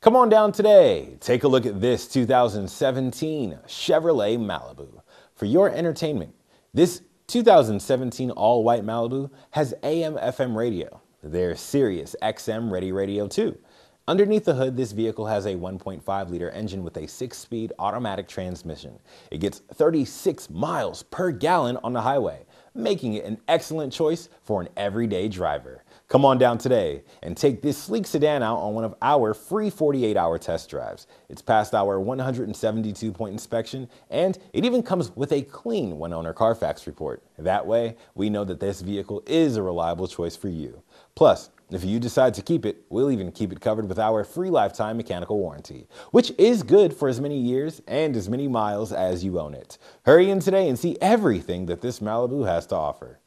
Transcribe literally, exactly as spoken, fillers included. Come on down today, take a look at this two thousand seventeen Chevrolet Malibu. For your entertainment, this two thousand seventeen all-white Malibu has A M F M radio, their Sirius X M Ready Radio too. Underneath the hood, this vehicle has a one point five liter engine with a six speed automatic transmission. It gets thirty-six miles per gallon on the highway, making it an excellent choice for an everyday driver. Come on down today and take this sleek sedan out on one of our free forty-eight hour test drives. It's passed our one hundred seventy-two point inspection, and it even comes with a clean one-owner Carfax report. That way, we know that this vehicle is a reliable choice for you. Plus, if you decide to keep it, we'll even keep it covered with our free lifetime mechanical warranty, which is good for as many years and as many miles as you own it. Hurry in today and see everything that this Malibu has to offer.